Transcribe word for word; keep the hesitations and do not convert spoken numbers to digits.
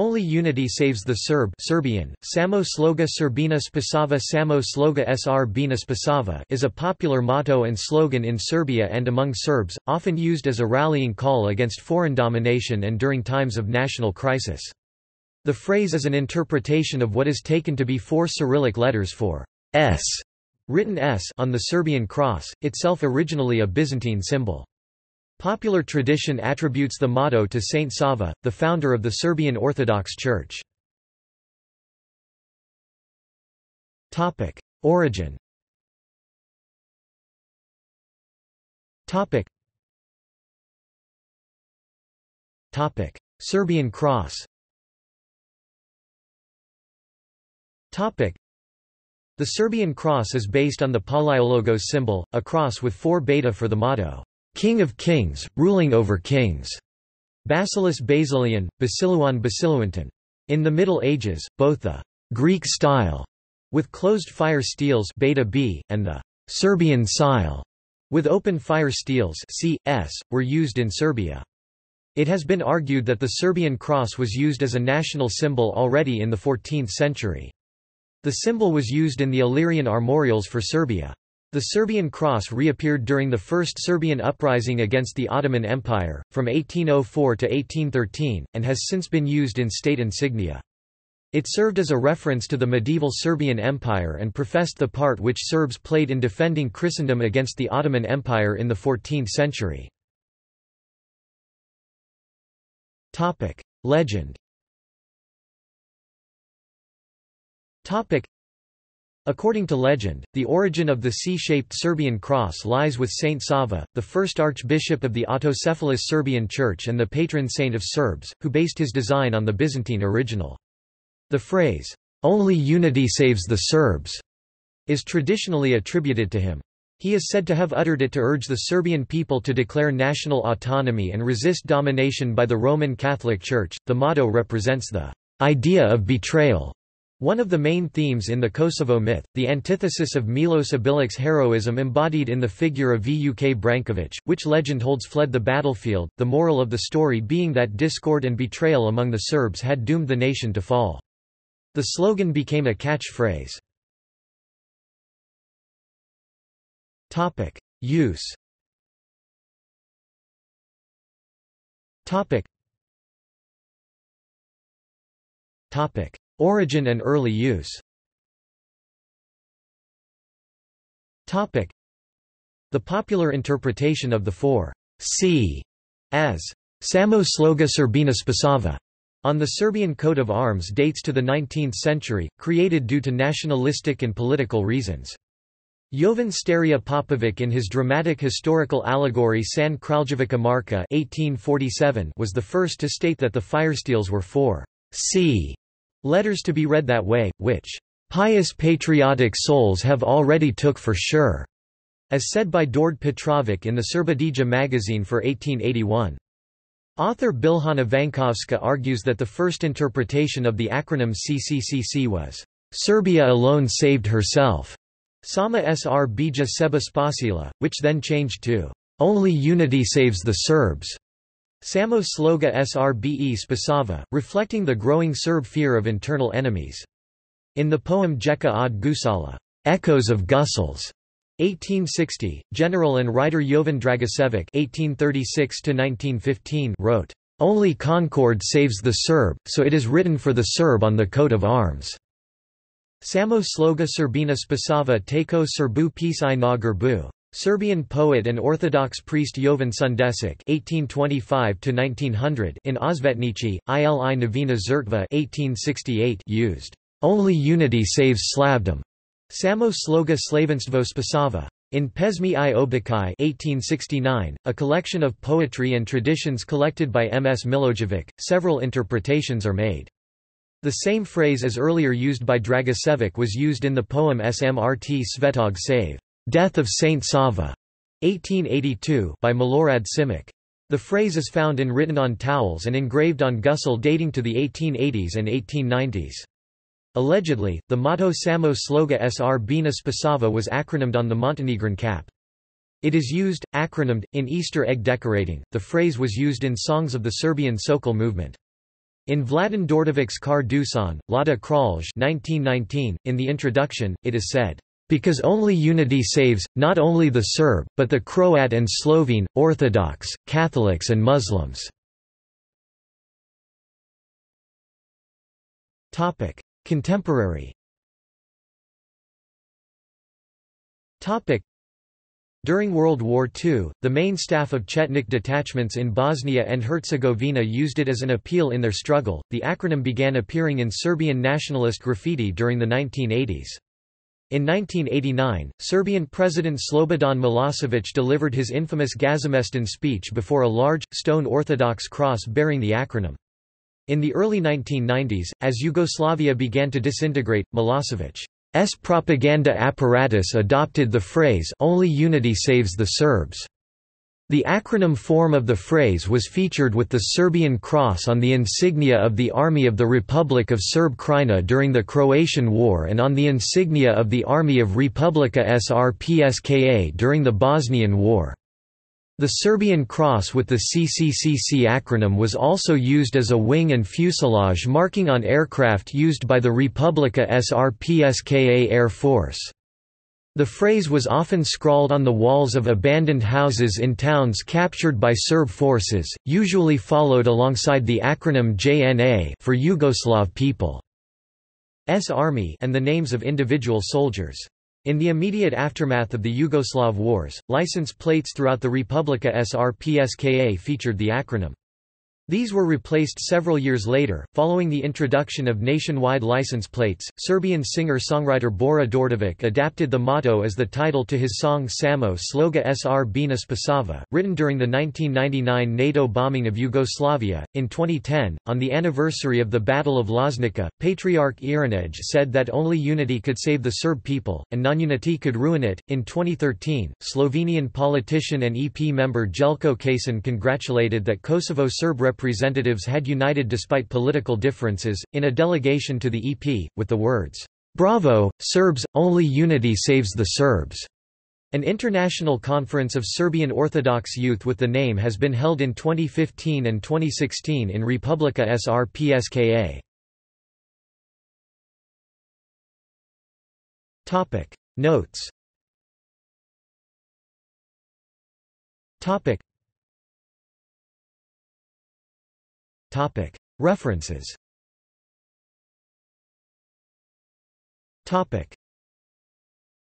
Only Unity Saves the Serb Serbian, samo sloga Srbina spasava samo sloga Srbina spasava is a popular motto and slogan in Serbia and among Serbs, often used as a rallying call against foreign domination and during times of national crisis. The phrase is an interpretation of what is taken to be four Cyrillic letters for S, written S on the Serbian cross, itself originally a Byzantine symbol. Popular tradition attributes the motto to Saint Sava, the founder of the Serbian Orthodox Church. Topic: Origin. Topic. Topic: Serbian cross. Topic. The Serbian cross is based on the Palaiologos symbol, a cross with four beta for the motto. King of Kings, ruling over kings. Basileus Basilian, Basiluan Basiluanton. In the Middle Ages, both the Greek style with closed fire steels beta B and the Serbian style with open fire steels C S were used in Serbia. It has been argued that the Serbian cross was used as a national symbol already in the fourteenth century. The symbol was used in the Illyrian armorials for Serbia. The Serbian cross reappeared during the First Serbian Uprising against the Ottoman Empire, from eighteen oh four to eighteen thirteen, and has since been used in state insignia. It served as a reference to the medieval Serbian Empire and professed the part which Serbs played in defending Christendom against the Ottoman Empire in the fourteenth century. Legend. According to legend, the origin of the C-shaped Serbian cross lies with Saint Sava, the first archbishop of the autocephalous Serbian Church and the patron saint of Serbs, who based his design on the Byzantine original. The phrase, "Only unity saves the Serbs," is traditionally attributed to him. He is said to have uttered it to urge the Serbian people to declare national autonomy and resist domination by the Roman Catholic Church. The motto represents the idea of betrayal, one of the main themes in the Kosovo myth, the antithesis of Milos Ibilic's heroism embodied in the figure of Vuk Branković, which legend holds fled the battlefield, the moral of the story being that discord and betrayal among the Serbs had doomed the nation to fall. The slogan became a catchphrase. Topic: Use. Topic. Topic: Origin and early use. Topic: The popular interpretation of the four C as samo sloga Srbina spasava on the Serbian coat of arms dates to the nineteenth century, created due to nationalistic and political reasons. Jovan Sterija Popović in his dramatic historical allegory San Kraljevica Marka eighteen forty-seven was the first to state that the firesteels were four C letters to be read that way, which pious patriotic souls have already took for sure, as said by Đorđe Petrović in the Serbadija magazine for eighteen eighty-one. Author Biljana Vankovska argues that the first interpretation of the acronym C C C C was Serbia alone saved herself, sama Srbija sebe spasila, which then changed to Only unity saves the Serbs. Samo sloga Srbe spasava, reflecting the growing Serb fear of internal enemies. In the poem Jeka od Gusala, Echoes of Gusals, eighteen sixty, general and writer Jovan Dragašević eighteen thirty-six to nineteen fifteen wrote, "Only concord saves the Serb, so it is written for the Serb on the coat of arms." Samo sloga Srbina spasava tako Serbu pisaj na grbu. Serbian poet and Orthodox priest Jovan Sunđešić eighteen twenty-five to nineteen hundred in Osvetnici, Ili Novina Zrtva eighteen sixty-eight used "Only unity saves Slavdom." Samo sloga Slavenstvo spasava. In Pesmi I Obličaj eighteen sixty-nine, a collection of poetry and traditions collected by M. S. Milojević, several interpretations are made. The same phrase as earlier used by Dragašević was used in the poem Smrt Svetog Save. Death of Saint Sava, eighteen eighty-two, by Milorad Simić. The phrase is found in written on towels and engraved on gusel dating to the eighteen eighties and eighteen nineties. Allegedly, the motto Samo sloga Srbina spasava was acronymed on the Montenegrin cap. It is used, acronymed, in Easter egg decorating. The phrase was used in songs of the Serbian Sokol movement. In Vladan Đorđevic's Car Dušan, Lada Kralj nineteen nineteen, in the introduction, it is said, "Because only unity saves, not only the Serb, but the Croat and Slovene, Orthodox, Catholics and Muslims." Contemporary During World War Two, the main staff of Chetnik detachments in Bosnia and Herzegovina used it as an appeal in their struggle. The acronym began appearing in Serbian nationalist graffiti during the nineteen eighties. In nineteen eighty-nine, Serbian President Slobodan Milošević delivered his infamous Gazimestan speech before a large, stone Orthodox cross bearing the acronym. In the early nineteen nineties, as Yugoslavia began to disintegrate, Milosevic's propaganda apparatus adopted the phrase "Only unity saves the Serbs." The acronym form of the phrase was featured with the Serbian cross on the insignia of the Army of the Republic of Serb Krajina during the Croatian War and on the insignia of the Army of Republika Srpska during the Bosnian War. The Serbian cross with the C C C C acronym was also used as a wing and fuselage marking on aircraft used by the Republika Srpska Air Force. The phrase was often scrawled on the walls of abandoned houses in towns captured by Serb forces, usually followed alongside the acronym J N A for Yugoslav People's Army and the names of individual soldiers. In the immediate aftermath of the Yugoslav wars, license plates throughout the Republika Srpska featured the acronym. These were replaced several years later, following the introduction of nationwide license plates. Serbian singer-songwriter Bora Đorđević adapted the motto as the title to his song "Samo sloga Srbina spasava," written during the nineteen ninety-nine NATO bombing of Yugoslavia. In twenty ten, on the anniversary of the Battle of Loznica, Patriarch Irinej said that only unity could save the Serb people, and nonunity could ruin it. In twenty thirteen, Slovenian politician and E P member Jelko Kacin congratulated that Kosovo Serb representatives had united despite political differences, in a delegation to the E P, with the words, "Bravo, Serbs, only unity saves the Serbs." An international conference of Serbian Orthodox youth with the name has been held in twenty fifteen and twenty sixteen in Republika Srpska. Topic Notes. Topic Topic References. Topic